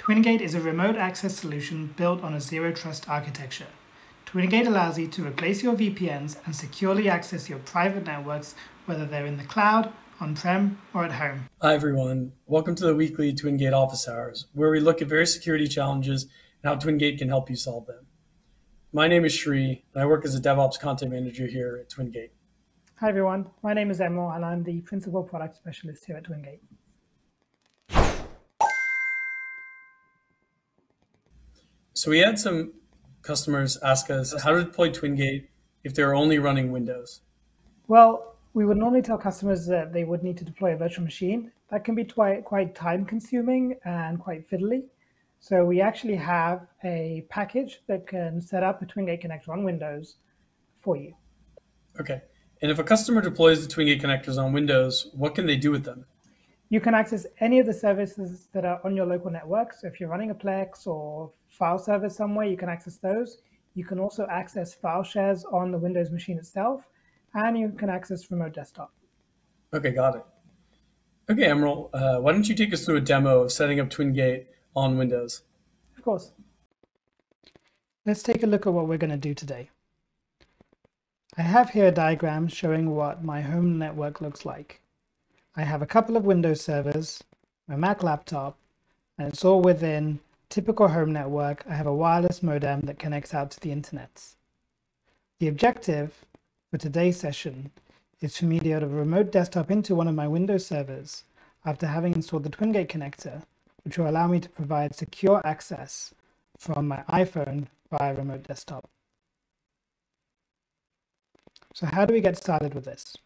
Twingate is a remote access solution built on a zero trust architecture. Twingate allows you to replace your VPNs and securely access your private networks, whether they're in the cloud, on-prem, or at home. Hi everyone, welcome to the weekly Twingate Office Hours, where we look at various security challenges and how Twingate can help you solve them. My name is Shree, and I work as a DevOps content manager here at Twingate. Hi everyone, my name is Emil, and I'm the Principal Product Specialist here at Twingate. So we had some customers ask us how to deploy Twingate if they're only running Windows. Well, we would normally tell customers that they would need to deploy a virtual machine. That can be quite time-consuming and quite fiddly. So we actually have a package that can set up a Twingate connector on Windows for you. Okay. And if a customer deploys the Twingate connectors on Windows, what can they do with them? You can access any of the services that are on your local network. So if you're running a Plex or file server somewhere, you can access those. You can also access file shares on the Windows machine itself, and you can access remote desktop. Okay, got it. Okay, Emerald, why don't you take us through a demo of setting up Twingate on Windows? Of course. Let's take a look at what we're going to do today. I have here a diagram showing what my home network looks like. I have a couple of Windows servers, my Mac laptop, and it's all within typical home network. I have a wireless modem that connects out to the internet. The objective for today's session is for me to be able to remote desktop into one of my Windows servers after having installed the Twingate connector, which will allow me to provide secure access from my iPhone via remote desktop. So how do we get started with this?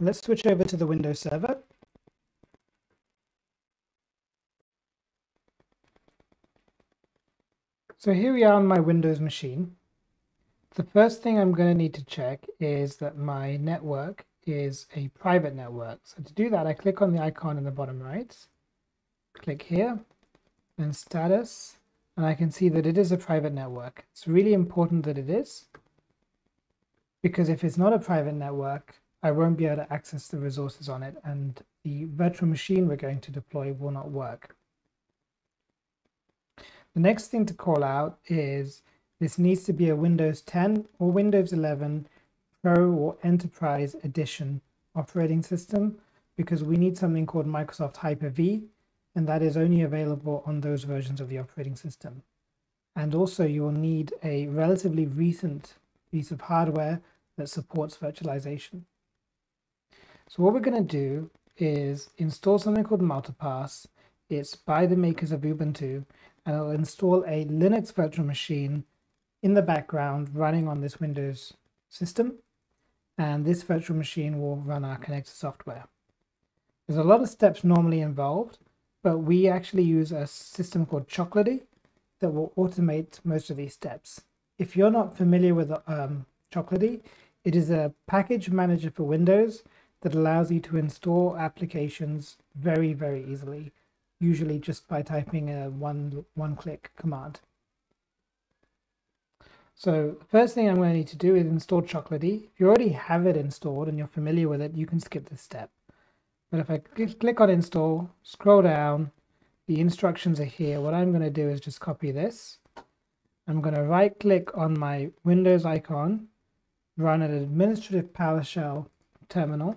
Let's switch over to the Windows server. So here we are on my Windows machine. The first thing I'm going to need to check is that my network is a private network. So to do that, I click on the icon in the bottom right, click here, and status, and I can see that it is a private network. It's really important that it is, because if it's not a private network, I won't be able to access the resources on it, and the virtual machine we're going to deploy will not work. The next thing to call out is this needs to be a Windows 10 or Windows 11 Pro or Enterprise Edition operating system, because we need something called Microsoft Hyper-V, and that is only available on those versions of the operating system. And also you will need a relatively recent piece of hardware that supports virtualization. So what we're going to do is install something called Multipass. It's by the makers of Ubuntu, and it'll install a Linux virtual machine in the background running on this Windows system. And this virtual machine will run our connector software. There's a lot of steps normally involved, but we actually use a system called Chocolatey that will automate most of these steps. If you're not familiar with Chocolatey, it is a package manager for Windows that allows you to install applications very, very easily, usually just by typing a one-click command. So the first thing I'm going to need to do is install Chocolatey. If you already have it installed and you're familiar with it, you can skip this step. But if I click on install, scroll down, the instructions are here. What I'm going to do is just copy this. I'm going to right-click on my Windows icon, run an administrative PowerShell terminal,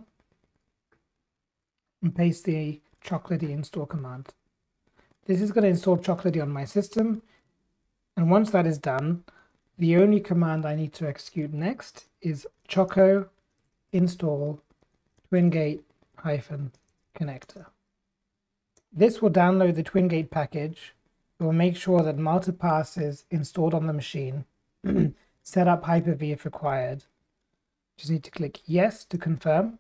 and paste the Chocolatey install command. This is going to install Chocolatey on my system, and once that is done, the only command I need to execute next is choco install twingate-connector. This will download the Twingate package. It will make sure that Multipass is installed on the machine, set up Hyper-V if required. Just need to click yes to confirm.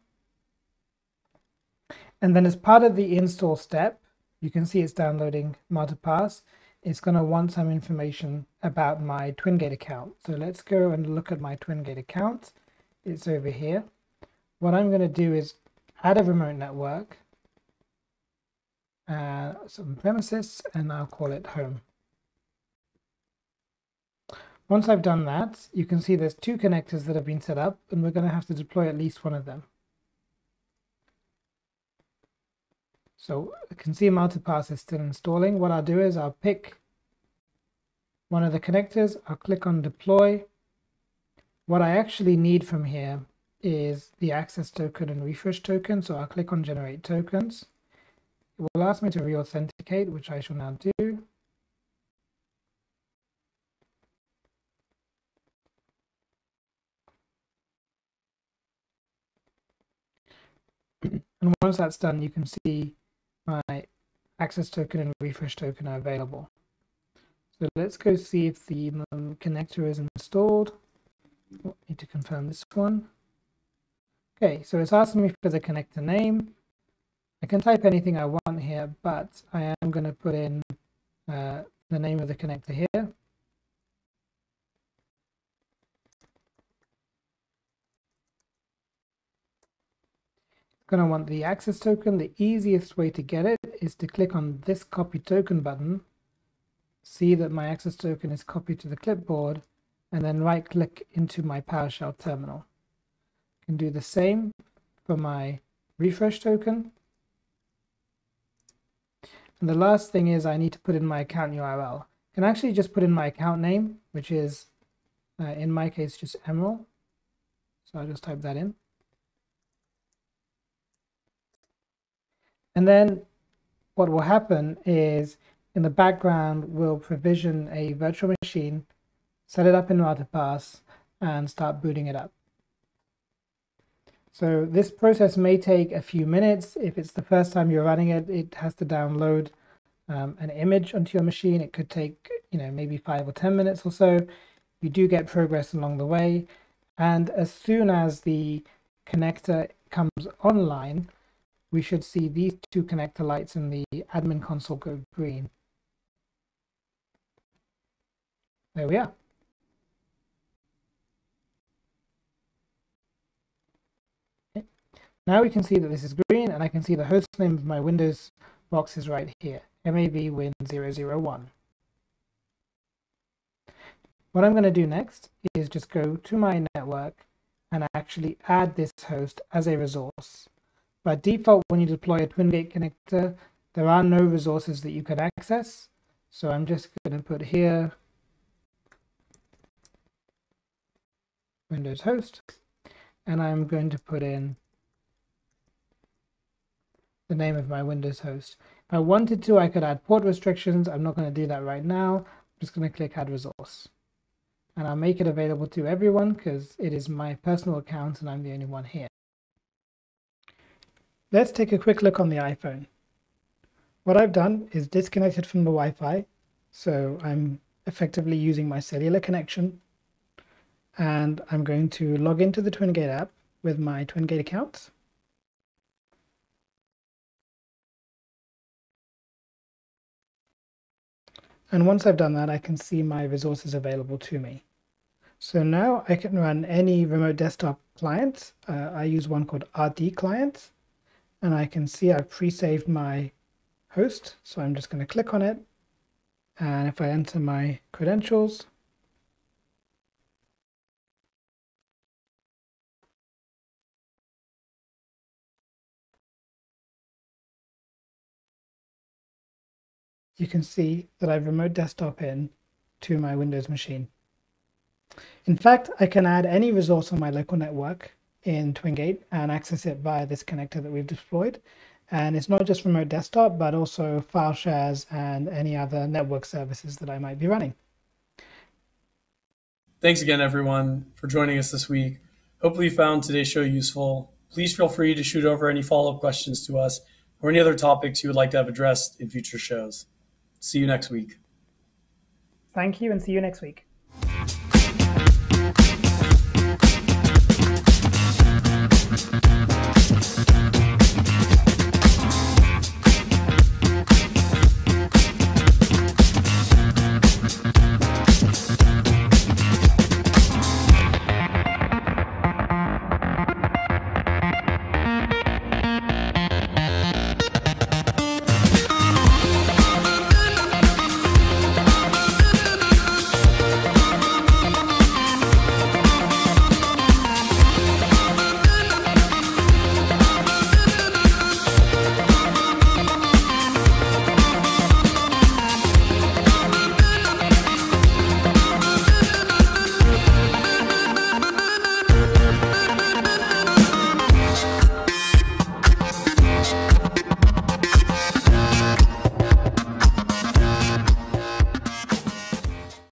And then as part of the install step, you can see it's downloading Multipass. It's going to want some information about my Twingate account. So let's go and look at my Twingate account. It's over here. What I'm going to do is add a remote network, some premises, and I'll call it home. Once I've done that, you can see there's two connectors that have been set up, and we're going to have to deploy at least one of them. So I can see Multipass is still installing. What I'll do is I'll pick one of the connectors, I'll click on deploy. What I actually need from here is the access token and refresh token. So I'll click on generate tokens. It will ask me to re-authenticate, which I shall now do. And once that's done, you can see my access token and refresh token are available. So let's go see if the connector is installed. Oh, need to confirm this one. Okay, so it's asking me for the connector name. I can type anything I want here, but I am going to put in the name of the connector here. Going to want the access token. The easiest way to get it is to click on this copy token button, see that my access token is copied to the clipboard, and then right click into my PowerShell terminal. I can do the same for my refresh token. And the last thing is I need to put in my account URL. I can actually just put in my account name, which is in my case just Emerald. So I'll just type that in. And then what will happen is in the background, we'll provision a virtual machine, set it up in Multipass, and start booting it up. So this process may take a few minutes. If it's the first time you're running it, it has to download an image onto your machine. It could take, you know, maybe 5 or 10 minutes or so. You do get progress along the way. And as soon as the connector comes online, we should see these two connector lights in the admin console go green. There we are. Okay. Now we can see that this is green, and I can see the host name of my Windows box is right here, MABWIN001. What I'm going to do next is just go to my network and actually add this host as a resource. By default, when you deploy a Twingate connector, there are no resources that you can access. So I'm just going to put here Windows host, and I'm going to put in the name of my Windows host. If I wanted to, I could add port restrictions. I'm not going to do that right now. I'm just going to click add resource, and I'll make it available to everyone because it is my personal account and I'm the only one here. Let's take a quick look on the iPhone. What I've done is disconnected from the Wi-Fi, so I'm effectively using my cellular connection, and I'm going to log into the Twingate app with my Twingate account. And once I've done that, I can see my resources available to me. So now I can run any remote desktop client. I use one called RD Client. And I can see I've pre-saved my host, so I'm just going to click on it. And if I enter my credentials, you can see that I've remote desktop in to my Windows machine. In fact, I can add any resource on my local network in Twingate and access it via this connector that we've deployed. And it's not just remote desktop, but also file shares and any other network services that I might be running. Thanks again, everyone, for joining us this week. Hopefully you found today's show useful. Please feel free to shoot over any follow-up questions to us or any other topics you would like to have addressed in future shows. See you next week. Thank you, and see you next week.